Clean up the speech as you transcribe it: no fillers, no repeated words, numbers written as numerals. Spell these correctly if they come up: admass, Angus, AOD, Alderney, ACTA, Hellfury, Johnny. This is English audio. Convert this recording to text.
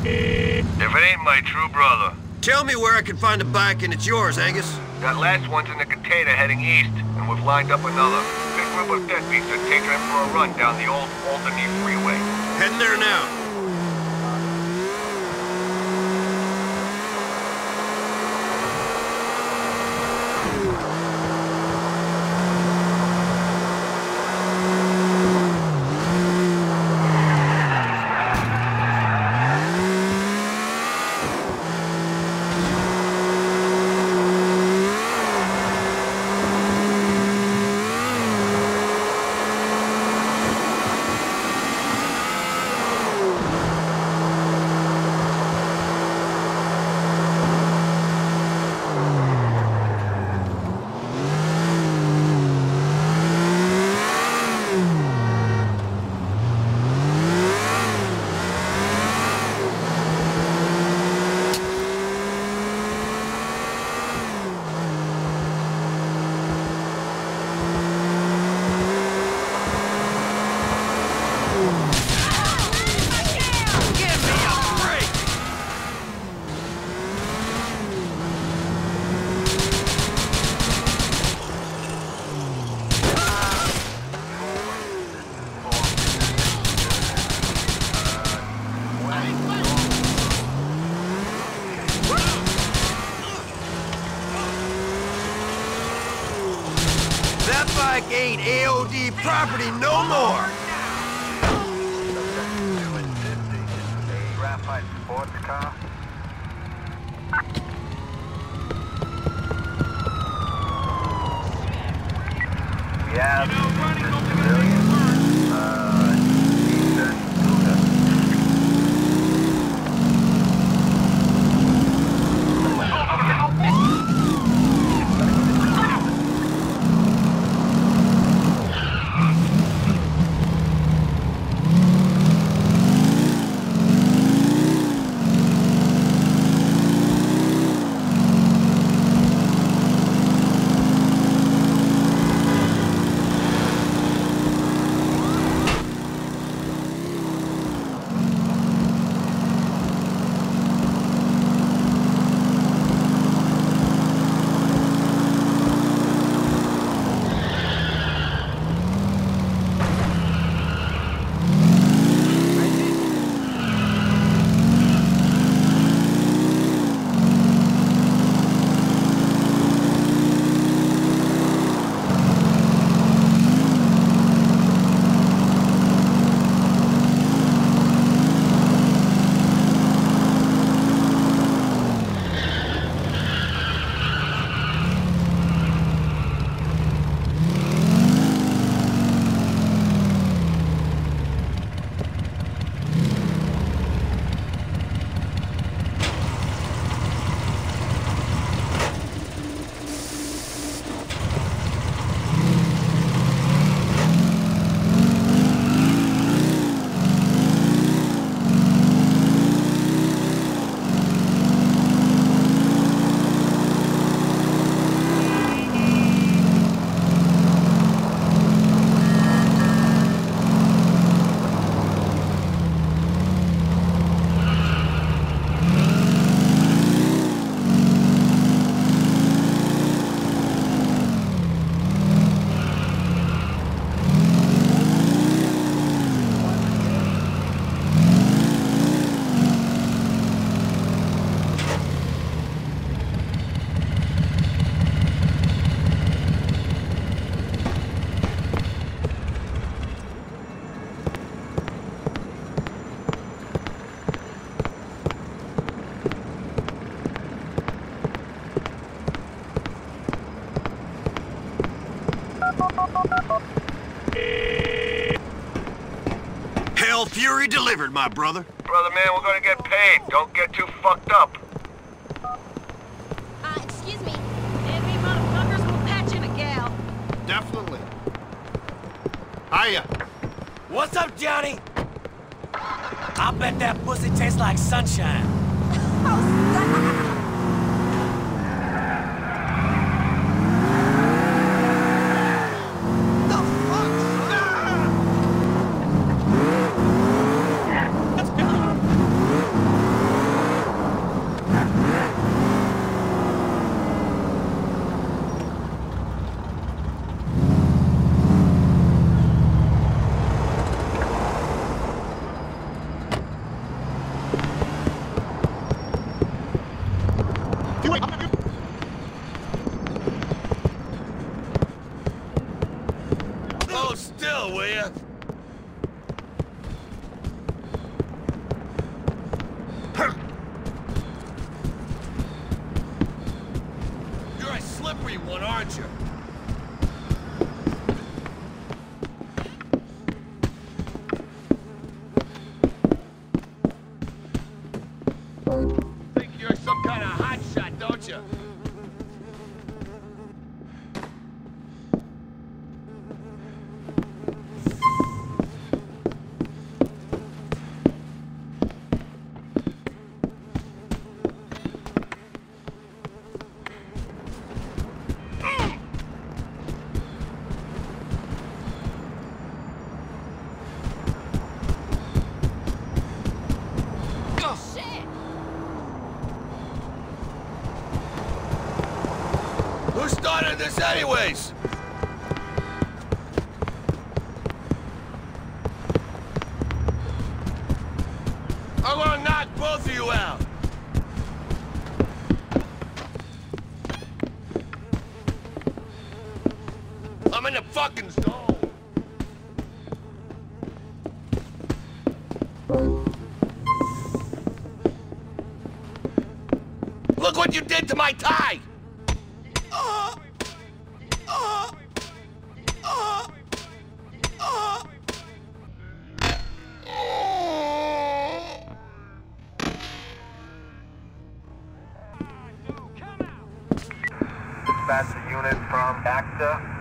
If it ain't my true brother. Tell me where I can find a bike and it's yours, Angus. That last one's in the Cataita heading east, and we've lined up another. Big group of deadbeats are taking him for a run down the old Alderney freeway. Heading there now. Ain't AOD property no more! Graphite sports car. Yeah, civilian. Hell fury delivered, my brother. Brother, man, we're gonna get paid. Don't get too fucked up. Excuse me. Envy motherfuckers will patch in a gal. Definitely. Hiya. What's up, Johnny? I bet that pussy tastes like sunshine. wanted this anyways! I'm gonna knock both of you out! I'm in the fucking zone! Look what you did to my tie! Dispatch a unit from ACTA.